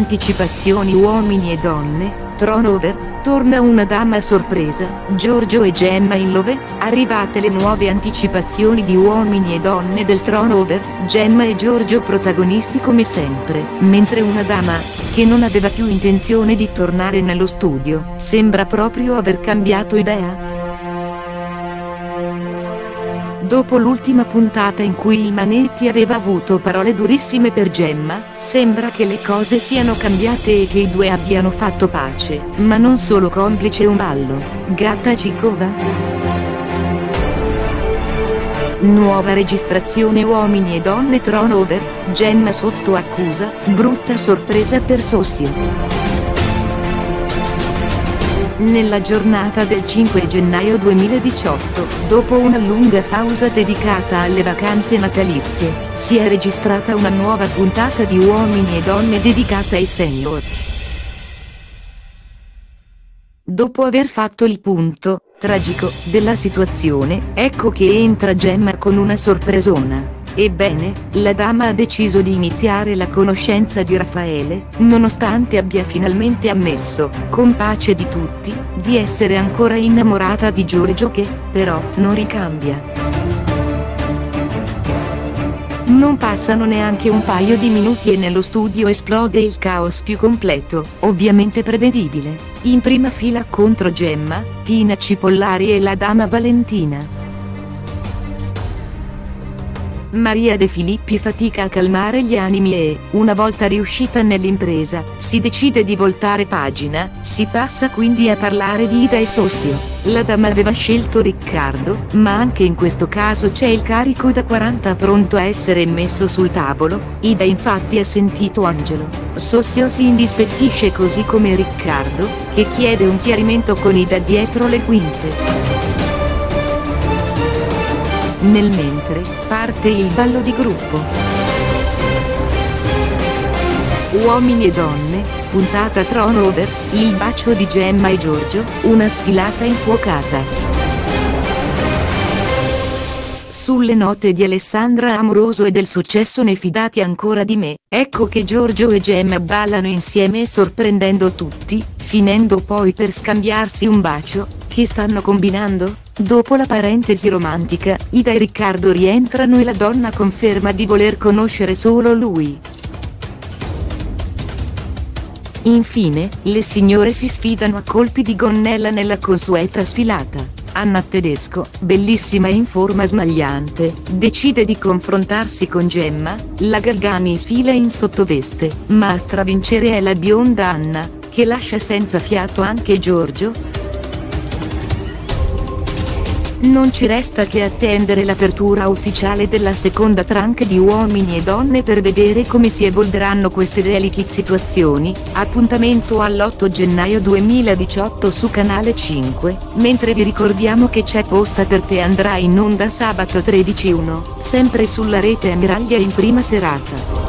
anticipazioni Uomini e donne, Trono Over, torna una dama a sorpresa, Giorgio e Gemma in love, arrivate le nuove anticipazioni di Uomini e donne del Trono Over, Gemma e Giorgio protagonisti come sempre, mentre una dama, che non aveva più intenzione di tornare nello studio, sembra proprio aver cambiato idea. Dopo l'ultima puntata in cui il Manetti aveva avuto parole durissime per Gemma, sembra che le cose siano cambiate e che i due abbiano fatto pace, ma non solo complice un ballo. Gatta Cicova? Nuova registrazione Uomini e donne Trono Over, Gemma sotto accusa, brutta sorpresa per Sossio. Nella giornata del 5 gennaio 2018, dopo una lunga pausa dedicata alle vacanze natalizie, si è registrata una nuova puntata di Uomini e donne dedicata ai senior. Dopo aver fatto il punto, tragico, della situazione, ecco che entra Gemma con una sorpresona. Ebbene, la dama ha deciso di iniziare la conoscenza di Raffaele, nonostante abbia finalmente ammesso, con pace di tutti, di essere ancora innamorata di Giorgio che, però, non ricambia. Non passano neanche un paio di minuti e nello studio esplode il caos più completo, ovviamente prevedibile, in prima fila contro Gemma, Tina Cipollari e la dama Valentina. Maria De Filippi fatica a calmare gli animi e, una volta riuscita nell'impresa, si decide di voltare pagina, si passa quindi a parlare di Ida e Sossio. La dama aveva scelto Riccardo, ma anche in questo caso c'è il carico da 40 pronto a essere messo sul tavolo, Ida infatti ha sentito Angelo. Sossio si indispettisce così come Riccardo, che chiede un chiarimento con Ida dietro le quinte. Nel mentre, parte il ballo di gruppo. Uomini e donne, puntata Trono Over, il bacio di Gemma e Giorgio, una sfilata infuocata. Sulle note di Alessandra Amoroso e del successo Ne fidate ancora di me, ecco che Giorgio e Gemma ballano insieme sorprendendo tutti, finendo poi per scambiarsi un bacio. Che stanno combinando? Dopo la parentesi romantica, Ida e Riccardo rientrano e la donna conferma di voler conoscere solo lui. Infine, le signore si sfidano a colpi di gonnella nella consueta sfilata. Anna Tedesco, bellissima e in forma smagliante, decide di confrontarsi con Gemma, la Galgani sfila in sottoveste, ma a stravincere è la bionda Anna, che lascia senza fiato anche Giorgio. Non ci resta che attendere l'apertura ufficiale della seconda tranche di Uomini e donne per vedere come si evolveranno queste delicate situazioni, appuntamento all'8 gennaio 2018 su Canale 5, mentre vi ricordiamo che C'è posta per te andrà in onda sabato 13/1, sempre sulla rete Emmeraglia in prima serata.